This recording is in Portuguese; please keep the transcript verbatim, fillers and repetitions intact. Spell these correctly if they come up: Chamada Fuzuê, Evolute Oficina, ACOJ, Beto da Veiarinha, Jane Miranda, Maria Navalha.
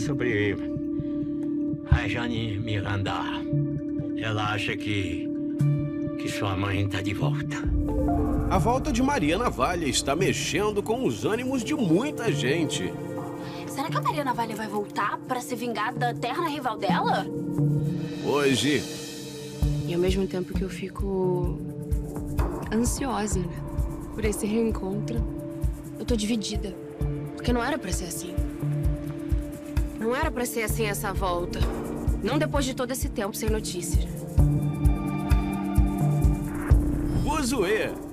sobre a Jane Miranda. Ela acha que, que sua mãe está de volta. A volta de Maria Navalha está mexendo com os ânimos de muita gente. Será que a Maria Navalha vai voltar para se vingar da eterna rival dela? Hoje. E ao mesmo tempo que eu fico ansiosa por esse reencontro, eu tô dividida. Porque não era pra ser assim. Não era pra ser assim essa volta. Não depois de todo esse tempo sem notícias. Fuzuê!